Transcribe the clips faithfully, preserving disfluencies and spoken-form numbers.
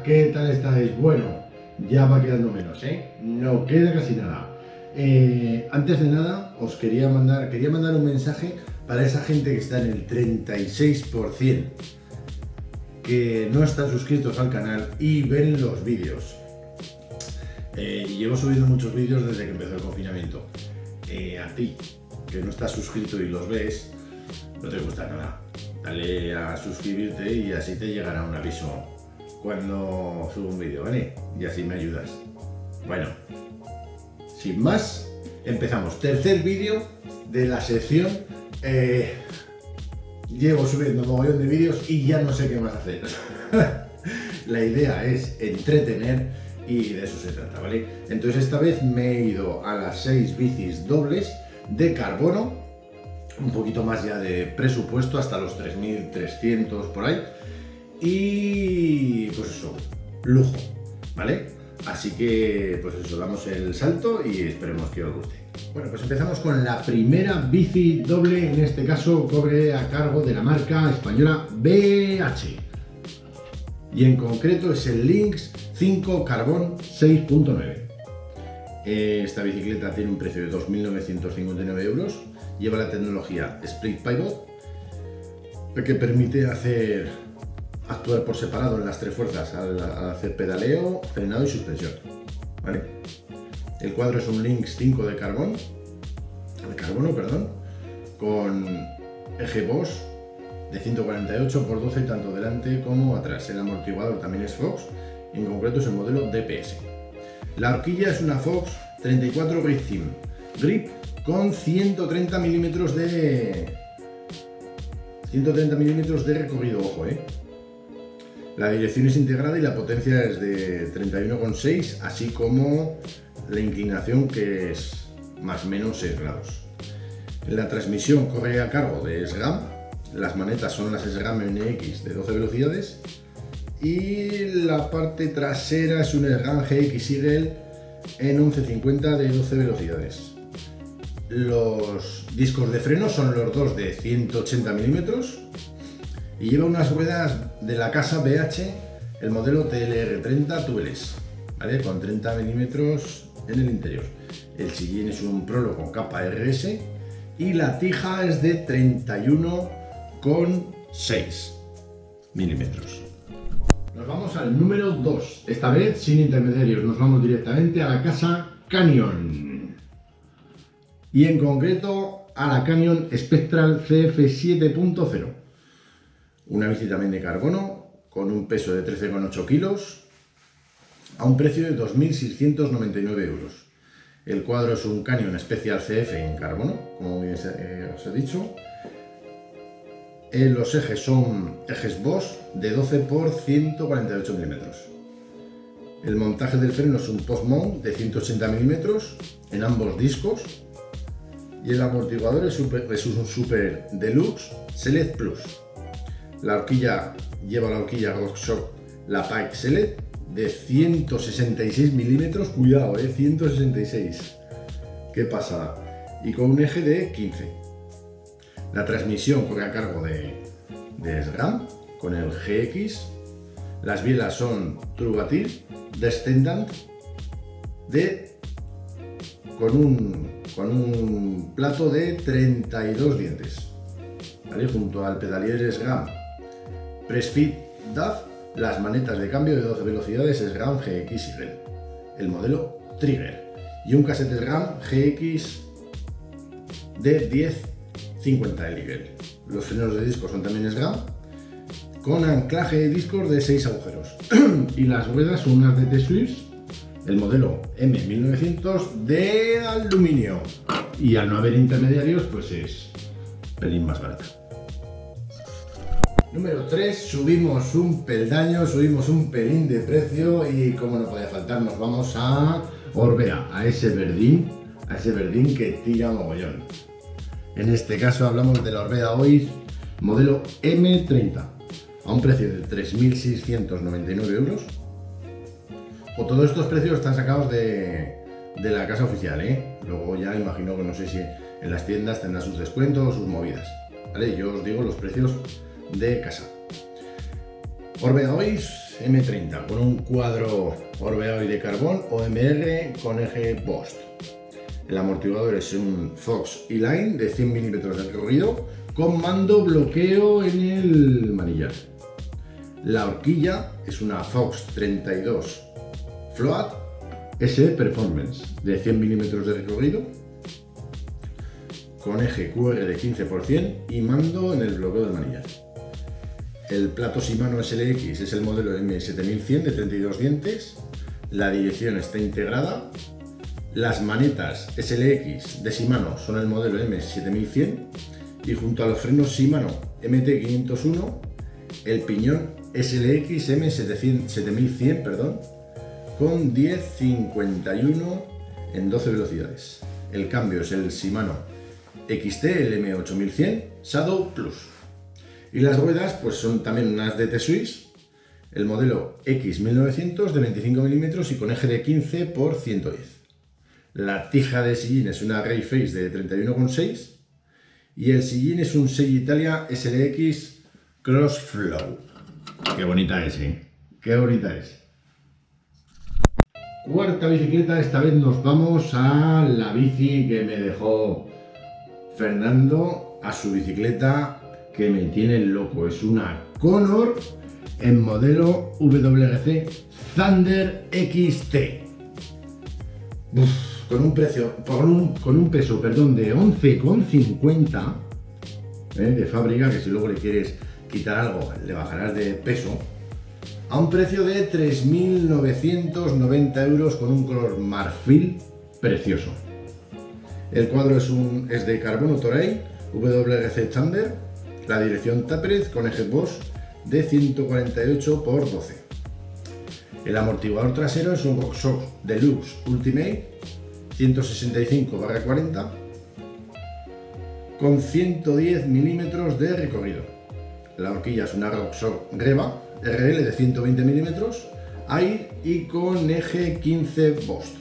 Hola, ¿qué tal estáis? Bueno, ya va quedando menos, ¿eh? No queda casi nada. Eh, antes de nada, os quería mandar, quería mandar un mensaje para esa gente que está en el treinta y seis por ciento, que no están suscritos al canal y ven los vídeos. Eh, llevo subiendo muchos vídeos desde que empezó el confinamiento. Eh, a ti, que no estás suscrito y los ves, no te gusta nada. Dale a suscribirte y así te llegará un aviso cuando subo un vídeo, ¿vale? Y así me ayudas. Bueno, sin más, empezamos. Tercer vídeo de la sección. Eh, llevo subiendo un mogollón de vídeos y ya no sé qué más hacer. La idea es entretener y de eso se trata, ¿vale? Entonces esta vez me he ido a las seis bicis dobles de carbono, un poquito más ya de presupuesto, hasta los tres mil trescientos por ahí, y pues eso, lujo, ¿vale? Así que pues eso, damos el salto y esperemos que os guste. Bueno, pues empezamos con la primera bici doble, en este caso cobre a cargo de la marca española B H, y en concreto es el Lynx cinco Carbon seis punto nueve. Esta bicicleta tiene un precio de dos mil novecientos cincuenta y nueve euros. Lleva la tecnología Split Pivot, que permite hacer actuar por separado en las tres fuerzas al, al hacer pedaleo, frenado y suspensión, ¿vale? El cuadro es un Lynx cinco de carbón, de carbono, perdón, con eje Boss de ciento cuarenta y ocho por doce tanto delante como atrás. El amortiguador también es Fox, en concreto es el modelo D P S. La horquilla es una Fox treinta y cuatro Grip Team, Grip con ciento treinta milímetros de ciento treinta milímetros de recorrido, ojo, ¿eh? La dirección es integrada y la potencia es de treinta y uno coma seis, así como la inclinación, que es más o menos seis grados. La transmisión corre a cargo de SRAM, las manetas son las SRAM N X de doce velocidades y la parte trasera es un SRAM G X Eagle en once cincuenta de doce velocidades. Los discos de freno son los dos de ciento ochenta milímetros y lleva unas ruedas de la casa B H, el modelo T L R treinta tubeless, ¿vale? Con treinta milímetros en el interior. El sillín es un prolo con capa R S y la tija es de treinta y uno coma seis milímetros. Nos vamos al número dos, esta vez sin intermediarios, nos vamos directamente a la casa Canyon. Y en concreto a la Canyon Spectral C F siete punto cero. Una bici también de carbono, con un peso de trece coma ocho kilos, a un precio de dos mil seiscientos noventa y nueve euros. El cuadro es un Canyon Special C F en carbono, como bien eh, os he dicho. Eh, los ejes son ejes Boss de doce por ciento cuarenta y ocho milímetros. El montaje del freno es un post mount de ciento ochenta milímetros en ambos discos. Y el amortiguador es, super, es un Super Deluxe Select Plus. La horquilla lleva la horquilla Rockshox La Pike Select de ciento sesenta y seis milímetros, cuidado, eh, ciento sesenta y seis, qué pasada, y con un eje de quince. La transmisión corre a cargo de, de SRAM con el G X. Las bielas son Truvativ Descendant de, con un con un plato de treinta y dos dientes, ¿vale? Junto al pedalier SRAM Press Fit D A F, las manetas de cambio de doce velocidades SRAM G X Eagle, el modelo Trigger, y un cassette SRAM G X de diez cincuenta el Eagle. Los frenos de disco son también SRAM, con anclaje de discos de seis agujeros y las ruedas son unas D T Swiss, el modelo M mil novecientos de aluminio, y al no haber intermediarios pues es un pelín más barato. Número tres, subimos un peldaño, subimos un pelín de precio y como no podía faltar nos vamos a Orbea, a ese verdín, a ese verdín que tira mogollón. En este caso hablamos de la Orbea Oiz modelo M treinta a un precio de tres mil seiscientos noventa y nueve euros. O todos estos precios están sacados de, de la casa oficial, ¿eh? Luego ya imagino que no sé si en las tiendas tendrán sus descuentos, sus movidas, ¿vale? Yo os digo los precios de casa. Orbea Oiz S L X M treinta con un cuadro Orbea Oiz de carbón O M R con eje Post. El amortiguador es un Fox E-Line de cien milímetros de recorrido con mando bloqueo en el manillar. La horquilla es una Fox treinta y dos Float S E Performance de cien milímetros de recorrido con eje Q R de quince por ciento y mando en el bloqueo del manillar. El plato Shimano S L X es el modelo M setenta y uno cien de treinta y dos dientes, la dirección está integrada. Las manetas S L X de Shimano son el modelo M setenta y uno cien y junto a los frenos Shimano M T quinientos uno el piñón S L X M setenta y uno cien perdón, con diez cincuenta y uno en doce velocidades. El cambio es el Shimano X T, el M ochenta y uno cien Shadow Plus. Y las ruedas pues son también unas D T Swiss, el modelo X mil novecientos de veinticinco milímetros y con eje de quince por ciento diez. La tija de sillín es una Race Face de treinta y uno coma seis y el sillín es un Selle Italia S L X Crossflow. ¡Qué bonita es, eh! ¡Qué bonita es! Cuarta bicicleta, esta vez nos vamos a la bici que me dejó Fernando, a su bicicleta que me tiene loco. Es una Conor en modelo W R C Thunder X T. Uf, con un precio, con un, con un peso, perdón, de once coma cincuenta ¿eh? de fábrica, que si luego le quieres quitar algo le bajarás de peso, a un precio de tres mil novecientos noventa euros con un color marfil precioso. El cuadro es, un, es de carbono Toray W R C Thunder. La dirección Tapered con eje Boss de ciento cuarenta y ocho por doce. El amortiguador trasero es un Rockshox Deluxe Ultimate ciento sesenta y cinco barra cuarenta con ciento diez milímetros de recorrido. La horquilla es una Rockshox Reba R L de ciento veinte milímetros air y con eje quince Boss.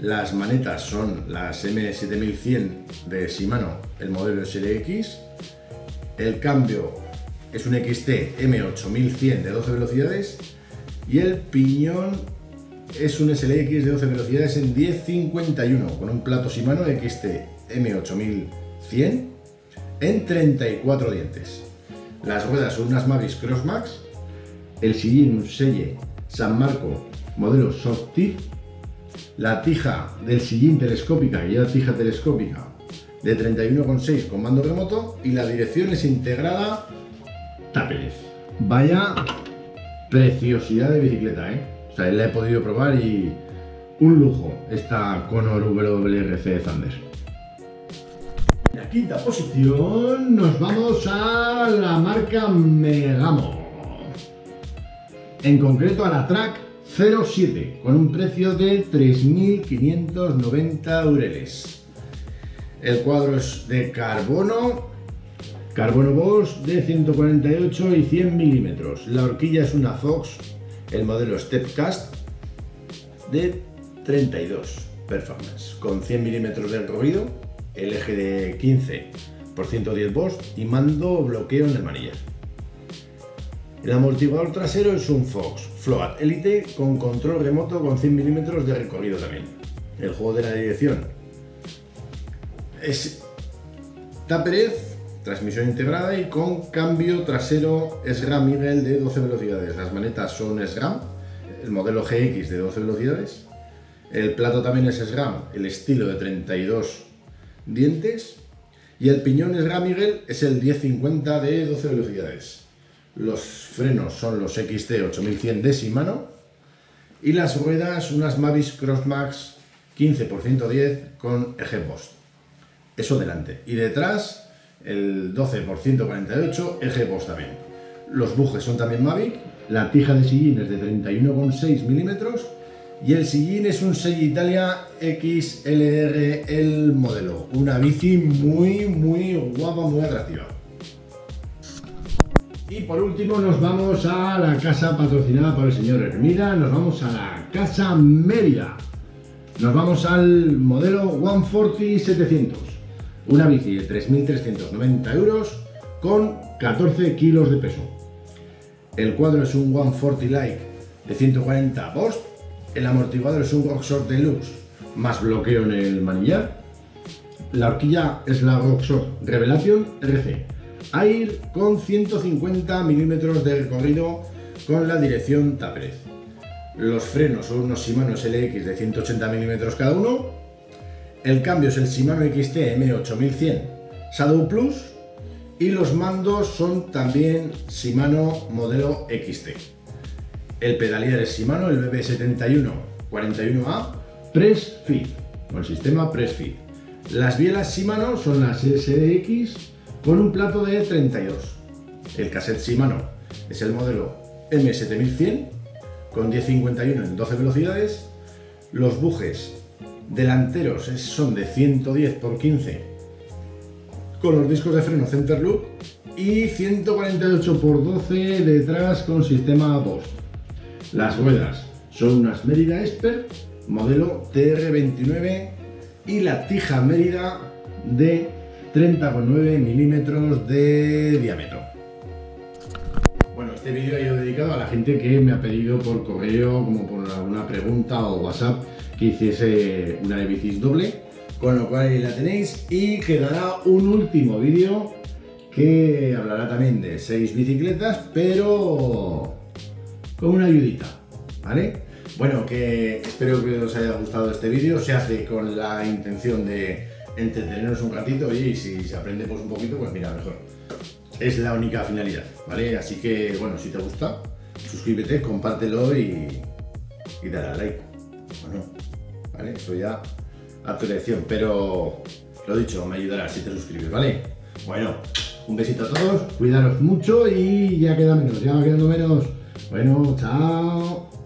Las manetas son las M setenta y uno cien de Shimano, el modelo S L X. El cambio es un X T M ochenta y uno cien de doce velocidades y el piñón es un S L X de doce velocidades en diez cincuenta y uno con un plato Shimano X T M ochenta y uno cien en treinta y cuatro dientes. Las ruedas son unas Mavic Crossmax, el sillín un Selle San Marco modelo Soft-Tip, la tija del sillín telescópica, que lleva tija telescópica de treinta y uno coma seis con mando remoto y la dirección es integrada Tapered. Vaya preciosidad de bicicleta, ¿eh? O sea, la he podido probar y un lujo esta Conor W R C Thunder. En la quinta posición nos vamos a la marca Megamo, en concreto a la Track cero siete con un precio de tres mil quinientos noventa eureles. El cuadro es de carbono, carbono Boss de ciento cuarenta y ocho y cien milímetros. La horquilla es una Fox, el modelo Stepcast de treinta y dos Performance con cien milímetros de recorrido, el eje de quince por ciento diez Boss y mando bloqueo en el manillar. El amortiguador trasero es un Fox Float Elite con control remoto con cien milímetros de recorrido también. El juego de la dirección es Tapered, transmisión integrada y con cambio trasero SRAM Miguel de doce velocidades. Las manetas son SRAM, el modelo G X de doce velocidades. El plato también es SRAM, el estilo de treinta y dos dientes. Y el piñón SRAM Miguel es el diez cincuenta de doce velocidades. Los frenos son los X T ochenta y uno cien de Shimano y las ruedas unas Mavic Crossmax quince por ciento diez con eje Post. Eso delante y detrás el doce por ciento cuarenta y ocho eje Post también. Los bujes son también Mavic, la tija de sillín es de treinta y uno coma seis milímetros y el sillín es un Selle Italia X L R el modelo. Una bici muy muy guapa, muy atractiva. Y por último nos vamos a la casa patrocinada por el señor Hermida, nos vamos a la casa Mérida. Nos vamos al modelo ciento cuarenta setecientos, una bici de tres mil trescientos noventa euros con catorce kilos de peso. el cuadro es un ciento cuarenta Lite de ciento cuarenta volts, el amortiguador es un Rockshox Deluxe más bloqueo en el manillar, la horquilla es la Rockshox Revelation R C Air con ciento cincuenta milímetros de recorrido con la dirección Taprez. Los frenos son unos Shimano S L X de ciento ochenta milímetros cada uno. El cambio es el Shimano X T M ochenta y uno cien Shadow Plus. Y los mandos son también Shimano modelo X T. El pedalier es Shimano, el B B setenta y uno cuarenta y uno A Press Fit, con el sistema Press Fit. Las bielas Shimano son las S X con un plato de treinta y dos. El cassette Shimano es el modelo M setenta y uno cien con diez cincuenta y uno en doce velocidades. Los bujes delanteros son de ciento diez por quince con los discos de freno Center Loop y ciento cuarenta y ocho por doce detrás con sistema Boss. Las ruedas son unas Mérida Expert modelo T R veintinueve y la tija Mérida de treinta coma nueve milímetros de diámetro. Bueno, este vídeo ha ido dedicado a la gente que me ha pedido por correo, como por alguna pregunta o WhatsApp, que hiciese una de bicis doble, con lo cual ahí la tenéis, y quedará un último vídeo que hablará también de seis bicicletas, pero con una ayudita, ¿vale? Bueno, que espero que os haya gustado este vídeo. Se hace con la intención de entretenernos un ratito, oye, y si se aprende pues un poquito, pues mira, mejor. Es la única finalidad, ¿vale? Así que, bueno, si te gusta, suscríbete, compártelo y, y dale a like, bueno, ¿vale? Eso ya a tu elección, pero lo dicho, me ayudará si te suscribes, ¿vale? Bueno, un besito a todos, cuidaros mucho y ya queda menos, ya va quedando menos. Bueno, chao.